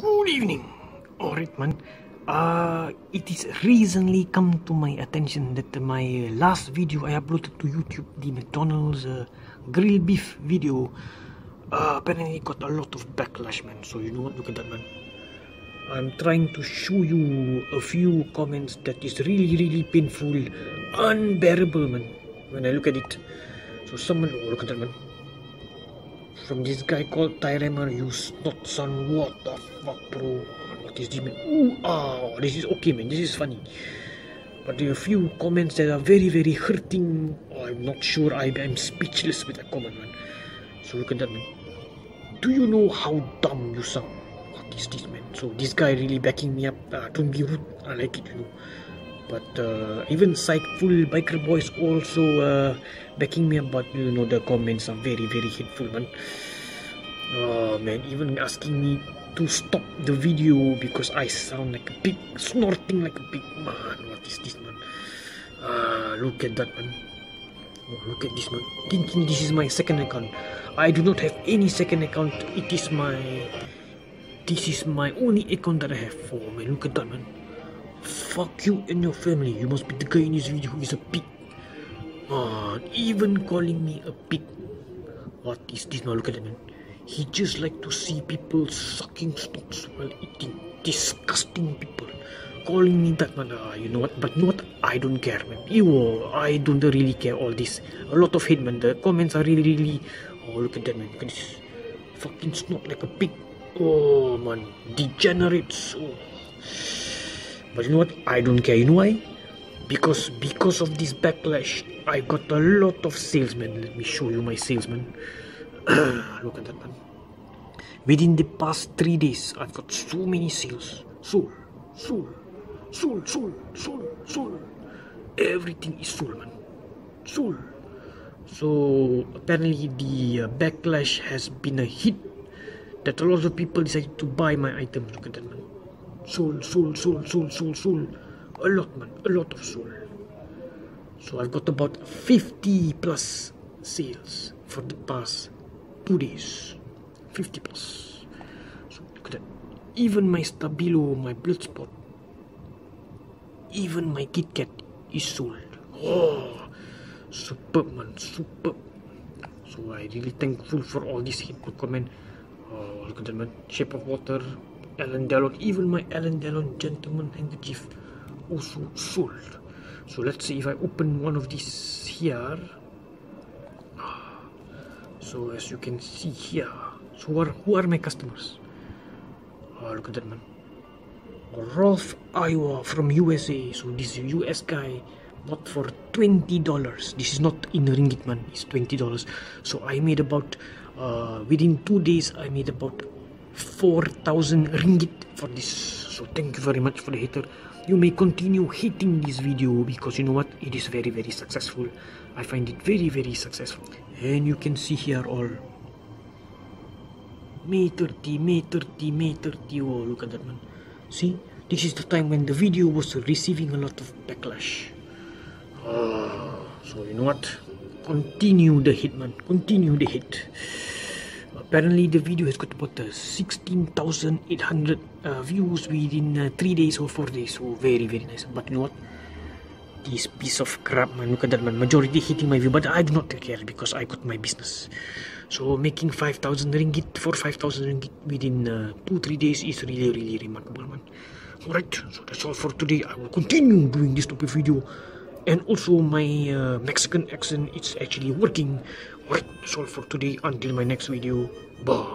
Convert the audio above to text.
Good evening, Oritman. It is recently come to my attention that my last video I uploaded to YouTube, the McDonald's grilled beef video, apparently got a lot of backlash, man. So you know what, look at that, man. I'm trying to show you a few comments that is really painful, unbearable, man, when I look at it. So someone, oh, look at that, man. From this guy called Tyremer, you snot son, what the fuck, bro? What is this, man? Ooh, ah, this is okay, man, this is funny. But there are a few comments that are very hurting. Oh, I'm not sure, I'm speechless with that comment, man. So look at that, man. Do you know how dumb you sound? What is this, man? So this guy really backing me up. Don't be rude, I like it, you know. But even Psychful Biker Boys also backing me up, but you know the comments are very hateful, man. Oh man, even asking me to stop the video because I sound like a pig, snorting like a pig, man. What is this, man? Look at that, man. Oh, look at this, man. Thinking this is my second account. I do not have any second account. It is my... This is my only account that I have for, man. Look at that, man. Fuck you and your family. You must be the guy in this video who is a pig. Man, even calling me a pig. What is this now? Look at that, man. He just like to see people sucking stocks while eating. Disgusting people. Calling me that, man. You know what? But you know what? I don't care, man. Ew, I don't really care all this. A lot of hate, man. The comments are really... Oh, look at that, man. Look at this. Fucking snot like a pig. Oh, man. Degenerates. Oh. But you know what? I don't care. You know why? Because of this backlash, I got a lot of salesmen. Let me show you my salesman. Look at that, man. Within the past 3 days, I've got so many sales. Sold. Everything is sold, man. Sold. So apparently the backlash has been a hit that a lot of people decided to buy my items. Look at that, man. Sold. A lot, man. A lot of sold. So I've got about 50 plus sales for the past 2 days. 50 plus. So look at that. Even my Stabilo, my Bloodspot, even my Kit Kat is sold. Oh, superb, man. Superb. So I'm really thankful for all this hateful comment. Oh, look at that, man. Shape of Water. Alan Delon, even my Alan Delon gentleman handkerchief also sold. So let's see if I open one of these here. So as you can see here, so who are my customers? Oh, look at that, man. Rolf Iowa from USA. So this US guy bought for $20. This is not in ringgit, man. It's $20. So I made about within 2 days I made about 4,000 ringgit for this. So thank you very much for the hater. You may continue hating this video because you know what, it is very successful. I find it very successful. And you can see here all May 30. Oh, look at that, man. See, this is the time when the video was receiving a lot of backlash. So you know what, continue the hit, man. Continue the hit. Apparently the video has got about 16,800 views within 3 days or 4 days. So very nice. But you know what, this piece of crap, man. Look at that, man. Majority hating my view, but I do not care because I got my business. So making 5,000 ringgit, 5,000 ringgit within 2-3 days is really remarkable, man. Alright, so that's all for today. I will continue doing this stupid video. And also my Mexican accent, it's actually working. Alright, that's all for today. Until my next video. Bye.